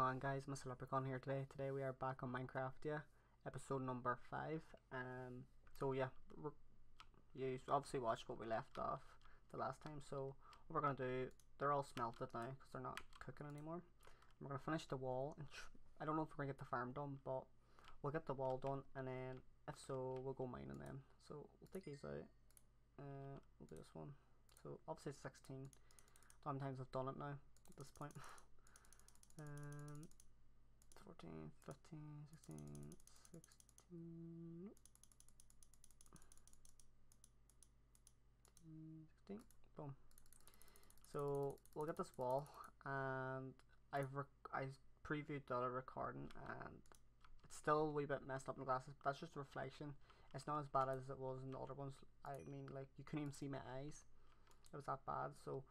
on, guys? Mr. Leprechaun here today. Today we are back on Minecraft, yeah, episode number 5. So yeah, you obviously watched what we left off the last time. So what we're gonna do, they're all smelted now because they're not cooking anymore. We're gonna finish the wall, and I don't know if we're gonna get the farm done, but we'll get the wall done, and then if so, we'll go mining then. So we'll take these out. We'll do this one. So obviously it's 16. Sometimes I've done it now at this point. 14, 15, 16, 16, 16, boom. So we'll get this wall, and I previewed the other recording, and it's still a wee bit messed up in glasses, but that's just a reflection. It's not as bad as it was in the other ones. I mean, like, you couldn't even see my eyes. It was that bad, so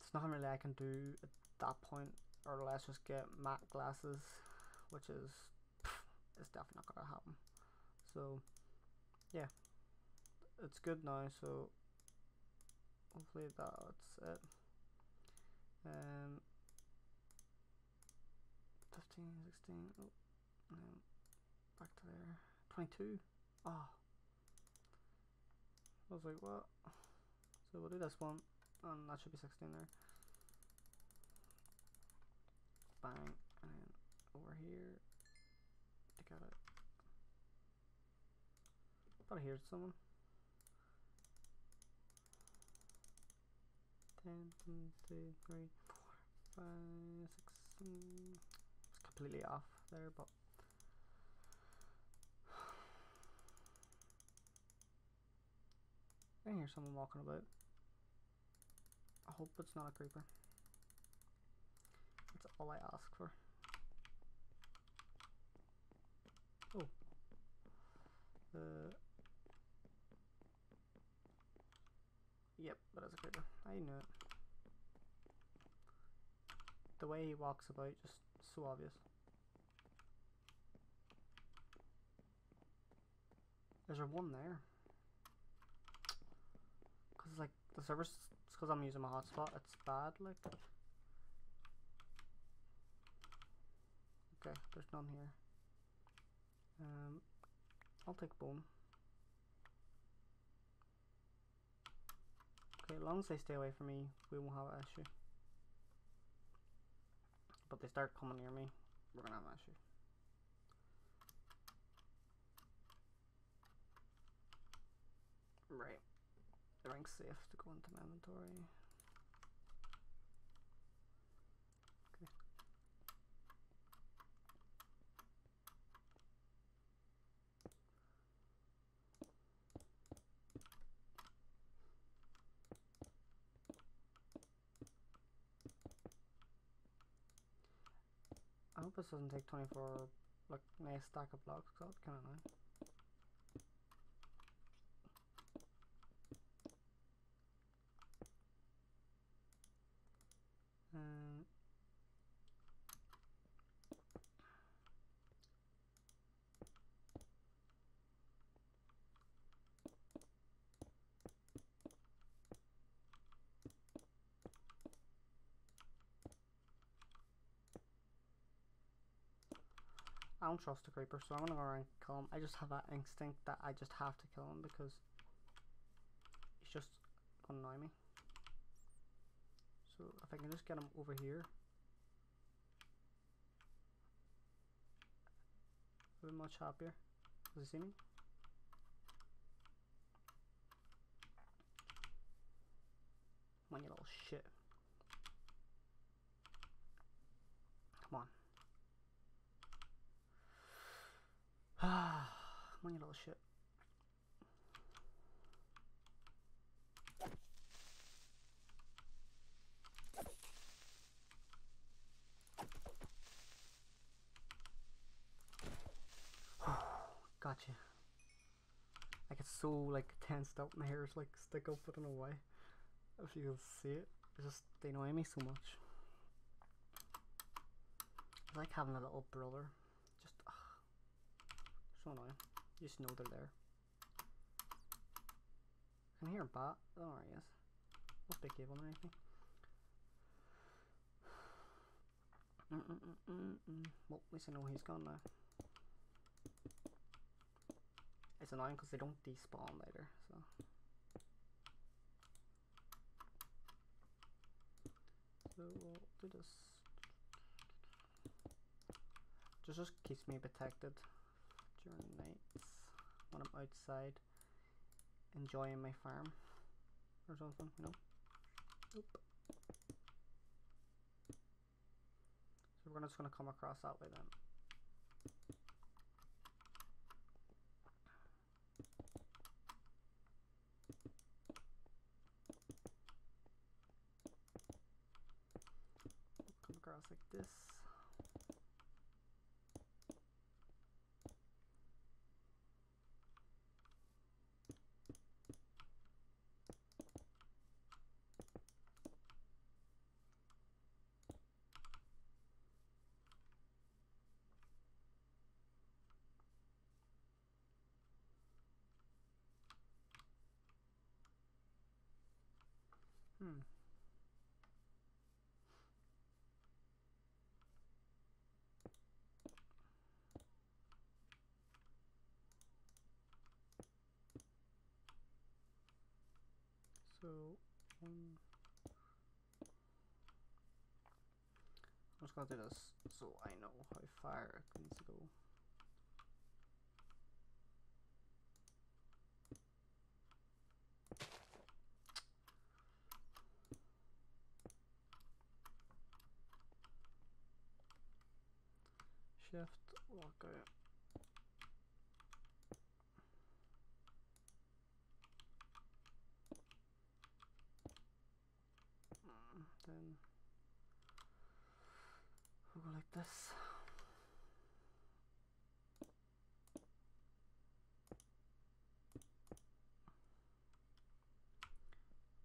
there's nothing really I can do at that point. Or let's just get matte glasses, which is, it's definitely not gonna happen. So yeah, it's good now, so hopefully that's it. 15, 16, oh, and then back to there. 22. Ah, oh. I was like, what? So we'll do this one, and that should be 16 there. Bang, and then over here, I got it. Thought I heard someone. 10, 2, 3, 4, 5, 6, 7. It's completely off there, but I hear someone walking about. I hope it's not a creeper. That's all I ask for. Oh. Yep, that is a creeper. I knew it. The way he walks about, just so obvious. There's a one there. Cause it's like the server's, it's cause I'm using my hotspot, it's bad, like. Okay, there's none here. I'll take bone. Okay, as long as they stay away from me, we won't have an issue. But they start coming near me, we're gonna have an issue. Right. The rank's safe to go into my inventory. I hope this doesn't take 24, like, nice stack of blocks, because that's kind of nice. I don't trust the creeper, so I'm gonna go around and kill him. I just have that instinct that I just have to kill him because he's just gonna annoy me. So if I can just get him over here, I'll be much happier. Does he see me? Come on, you little shit. Come on. Ah, come on, you little shit. Gotcha. I get so, like, tensed up, my hair's like stick up, I don't know why. If you can see it, it's just, they annoy me so much. It's like having a little brother. Just, so annoying. You just know they're there. I can hear a bat. Oh, there he is. Must be a cable or anything. Well, listen, oh, he's gone now. It's annoying because they don't despawn later, so. So we'll do this. Just keeps me protected during nights when I'm outside enjoying my farm or something, you know. Oop. So we're just gonna come across that way then. Come across like this. So I'm just gonna do this so I know how far it needs to go. Shift, walk out. Then we'll go like this.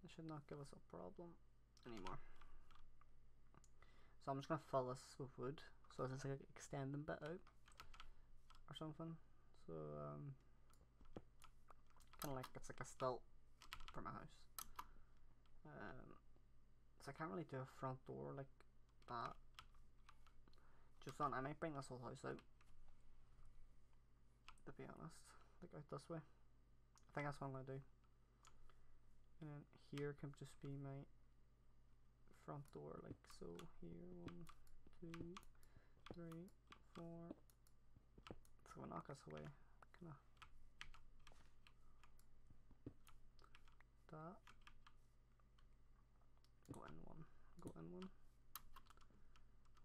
This should not give us a problem anymore. So I'm just gonna fill this with wood, so it's like extending bit out or something. So kind of like it's like a stilt for my house. So I can't really do a front door like that. Just on, I might bring this whole house out, to be honest, like out this way. I think that's what I'm gonna do. And then here can just be my front door, like so. Here, 1, 2, 3, 4. So we'll knock us away, kinda. That. Go in one,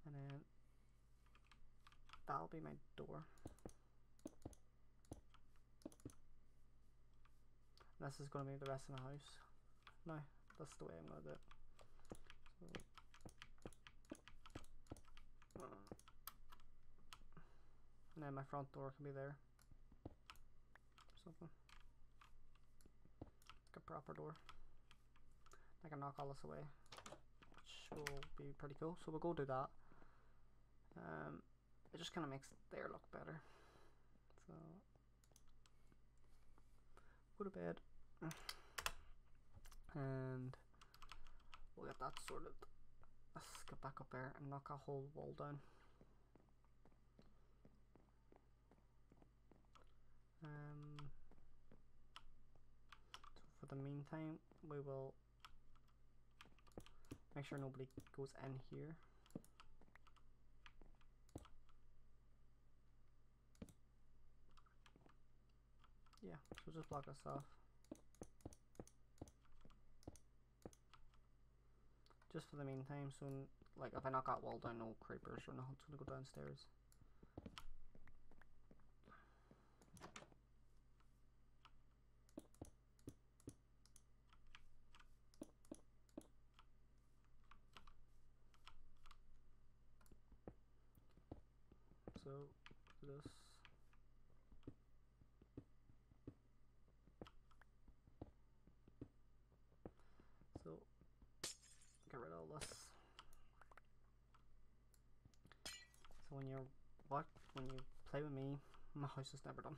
and then that'll be my door. And this is going to be the rest of my house. No, that's the way I'm going to do it. So, and then my front door can be there, or something like a proper door. I can knock all this away, which will be pretty cool. So we'll go do that. It just kind of makes there look better. So go to bed, and we'll get that sorted. Let's get back up there and knock a whole wall down. So for the meantime, we will. Make sure nobody goes in here. Yeah, so just block us off. Just for the meantime, so like if I knock that wall down, no creepers or nothing's gonna go downstairs. So this get rid of all this. So when you play with me, my house is never done.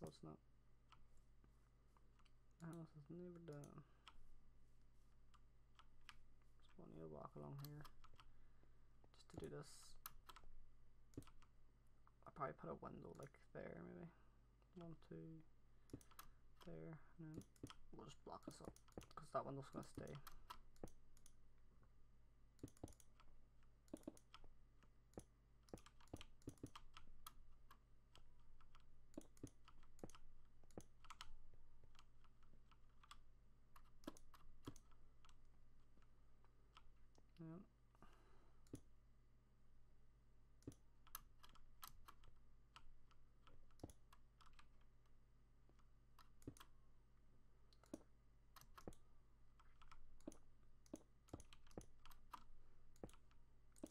No, it's not. My house is never done. So We'll need a block along here just to do this. I'll probably put a window like there, maybe 1, 2 there, and then we'll just block this up because that window's gonna stay.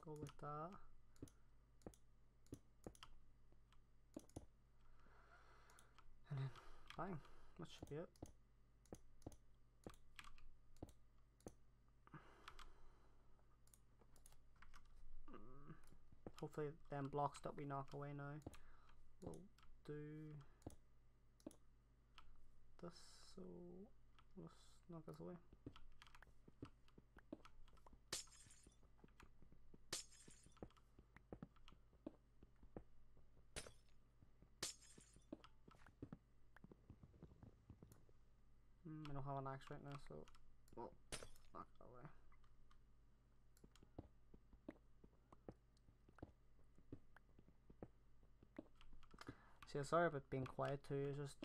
Go with that. And then bang, that should be it. Hopefully them blocks that we knock away now will do this, so let's knock this away. I don't have an axe right now, so we'll knock that away. See, sorry about being quiet too, it's just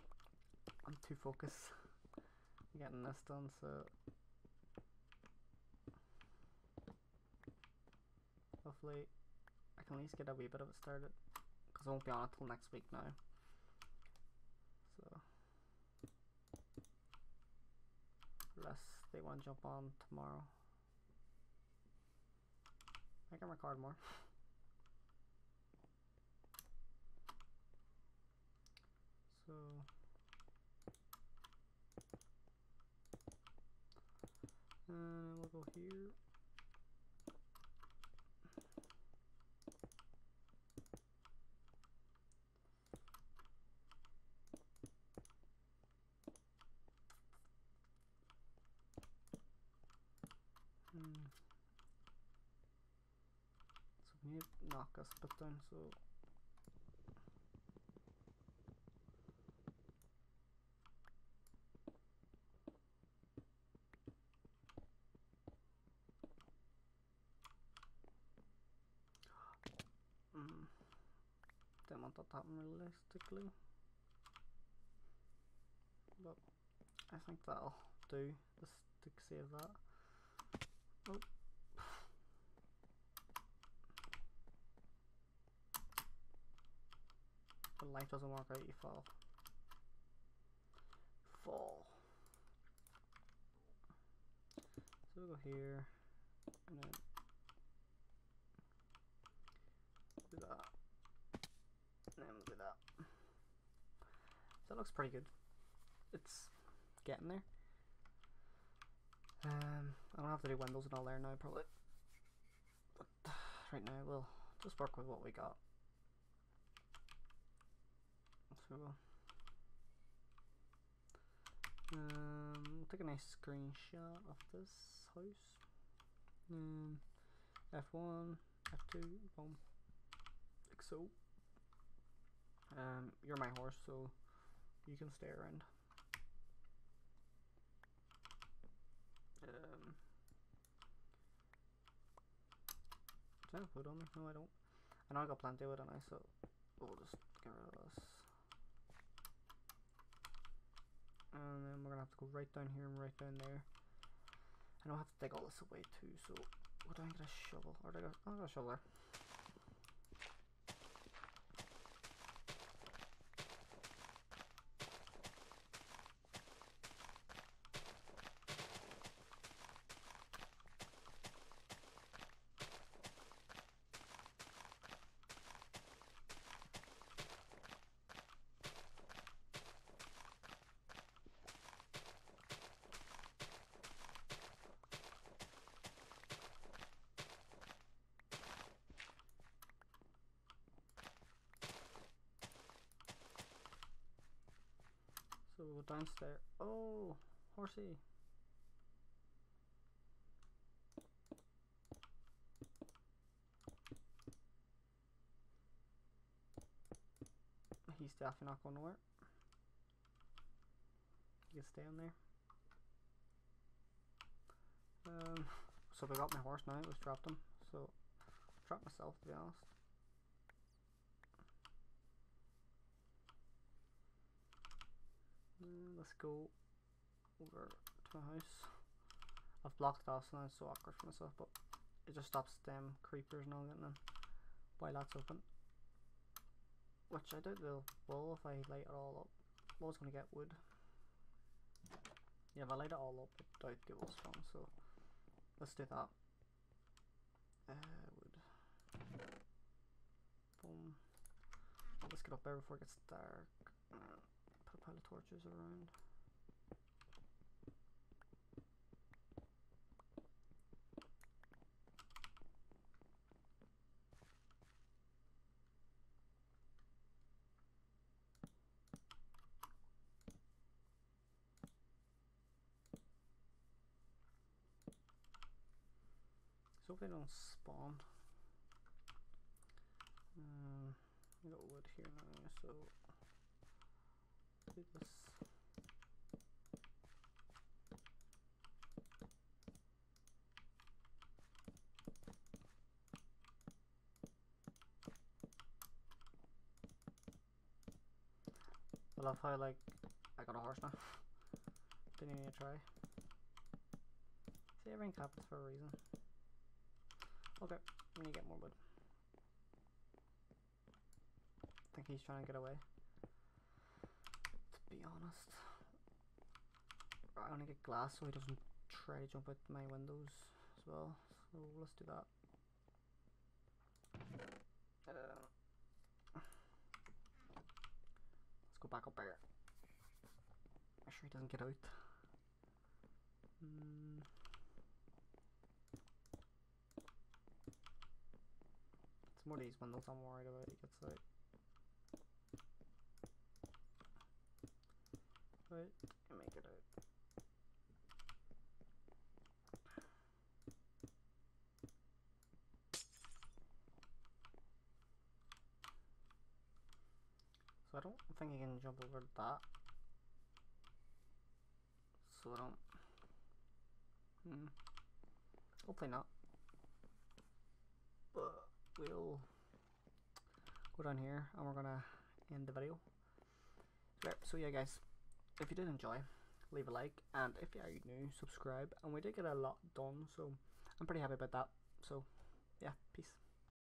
I'm too focused getting this done, so hopefully I can at least get a wee bit of it started, because I won't be on it till next week now. So unless they want to jump on tomorrow, I can record more. So we'll go here. So we need to knock us bit down, so didn't want that to happen realistically, but I think that'll do just to save that. Oh. The light doesn't work out, you fall. So we'll go here and then do that. And then we'll do that. So that looks pretty good. It's getting there. I don't have to do windows and all there now, probably. But right now we'll just work with what we got. So we'll take a nice screenshot of this house. F1, F2, boom, like so. You're my horse, so you can stay around. Do I have wood on me? No, I don't. I know I got plenty of wood, don't I? So we'll just get rid of this. And then we're gonna have to go right down here and right down there. And I'll have to take all this away too, so what do I get a shovel? Or do I got a shovel there. So we'll go downstairs. Oh, horsey. these stuff are not going to work. You can stay on there. So if I got my horse now, it was trapped him. So I trapped myself, to be honest. Let's go over to my house. I've blocked it off, so now it's so awkward for myself, but it just stops them creepers and all getting in while that's open. Which I doubt they'll will if I light it all up. I'm always going to get wood. Yeah, if I light it all up, I doubt they will spawn, so let's do that. Wood. Boom. Let's get up there before it gets dark. Put a pile of torches around. So they don't spawn. I got wood here now, so do this. I love how like I got a horse now. Didn't even try. See, everything happens for a reason. Okay, I'm gonna get more wood. I think he's trying to get away, to be honest. I want to get glass so he doesn't try to jump out my windows as well. So let's do that. Let's go back up there. Make sure he doesn't get out. It's more of these windows I'm worried about it gets out. Right, and make it out. So I don't think I can jump over that. So I don't. Hopefully not. But we'll go down here and we're gonna end the video. So yeah guys, if you did enjoy, leave a like, and if you are new, subscribe. And we did get a lot done, so I'm pretty happy about that. So yeah, peace.